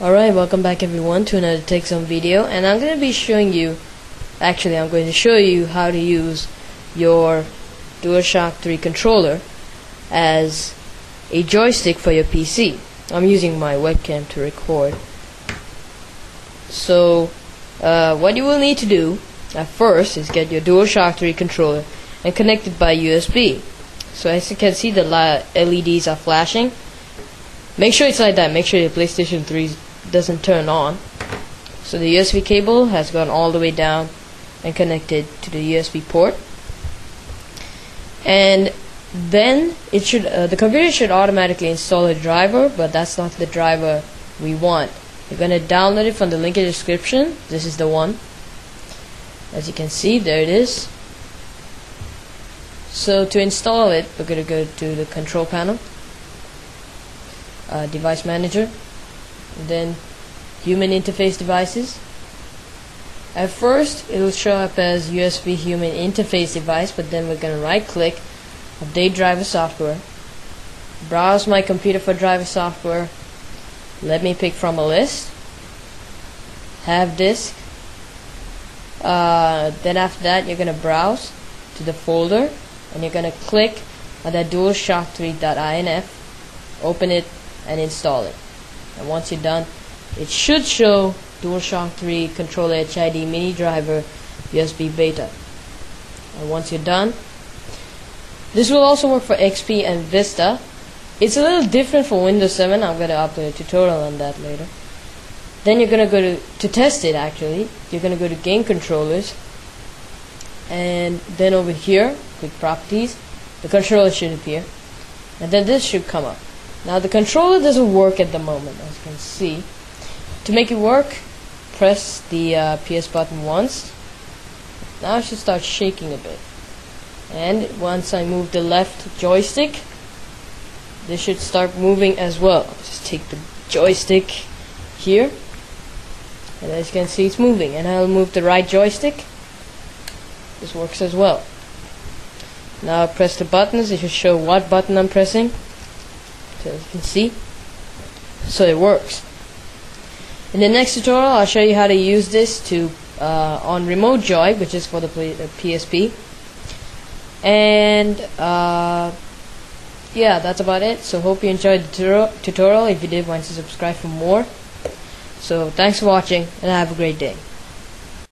Alright, welcome back everyone to another Take Some video, and I'm going to be showing you, actually I'm going to show you how to use your DualShock 3 controller as a joystick for your PC. I'm using my webcam to record. So what you will need to do at first is get your DualShock 3 controller and connect it by USB. So as you can see, the LEDs are flashing. Make sure it's like that. Make sure your PlayStation 3 doesn't turn on. So the USB cable has gone all the way down and connected to the USB port, and then it should the computer should automatically install a driver, but that's not the driver we want. You're gonna download it from the link in the description. This is the one. As you can see, there it is. So to install it, we're gonna go to the control panel, device manager, then human interface devices. At first it will show up as USB human interface device, but then we're going to right click, update driver software, browse my computer for driver software, let me pick from a list, have disk, then after that you're going to browse to the folder and you're going to click on that DualShock3.inf, open it and install it. And once you're done, it should show DualShock 3 controller HID mini driver USB beta. And once you're done, this will also work for XP and Vista. It's a little different for Windows 7. I'm going to upload a tutorial on that later. Then you're going to go to test it actually. You're going to go to game controllers, and then over here, click properties. The controller should appear, and then this should come up. Now the controller doesn't work at the moment, as you can see. To make it work, press the PS button once. Now it should start shaking a bit. And once I move the left joystick, this should start moving as well. I'll just take the joystick here, and as you can see, it's moving. And I'll move the right joystick. This works as well. Now I press the buttons. It should show what button I'm pressing. So as you can see, so it works. In the next tutorial, I'll show you how to use this to on Remote Joy, which is for the PSP. And yeah, that's about it. So hope you enjoyed the tutorial. If you did, why not subscribe for more. So thanks for watching, and have a great day.